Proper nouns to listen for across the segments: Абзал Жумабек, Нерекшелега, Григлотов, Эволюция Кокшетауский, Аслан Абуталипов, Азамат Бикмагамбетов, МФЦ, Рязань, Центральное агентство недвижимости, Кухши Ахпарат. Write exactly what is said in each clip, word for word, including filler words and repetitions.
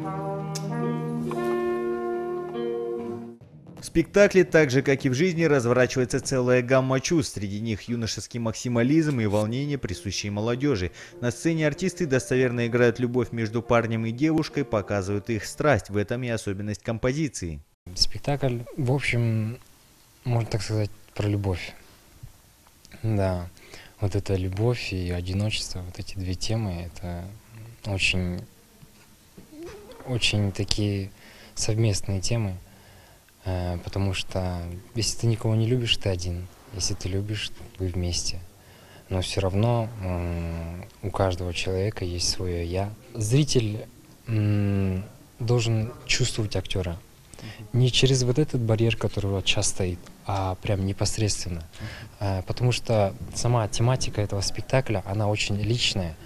В спектакле, так же как и в жизни, разворачивается целая гамма чувств. Среди них юношеский максимализм и волнение, присущие молодежи. На сцене артисты достоверно играют любовь между парнем и девушкой, показывают их страсть. В этом и особенность композиции. Спектакль, в общем, можно так сказать, про любовь. Да, вот эта любовь и одиночество, вот эти две темы, это очень, очень такие совместные темы. Потому что если ты никого не любишь, ты один. Если ты любишь, вы вместе. Но все равно у каждого человека есть свое «я». Зритель должен чувствовать актера. Не через вот этот барьер, который вот сейчас стоит, а прям непосредственно. Потому что сама тематика этого спектакля, она очень личная.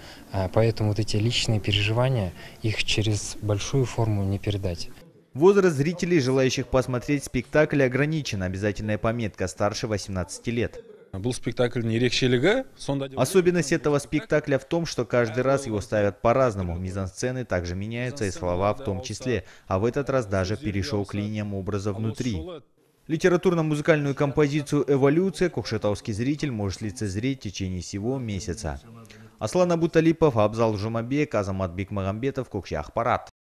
Поэтому вот эти личные переживания, их через большую форму не передать. Возраст зрителей, желающих посмотреть спектакль, ограничен. Обязательная пометка старше восемнадцати лет. Был спектакль «Нерекшелега». Особенность этого спектакля в том, что каждый раз его ставят по-разному. Мизансцены также меняются, и слова в том числе. А в этот раз даже перешел к линиям образа внутри. Литературно-музыкальную композицию «Эволюция» кокшетауский зритель может лицезреть в течение всего месяца. Аслан Абуталипов, Абзал Жумабек, Азамат Бикмагамбетов, Кухши Ахпарат.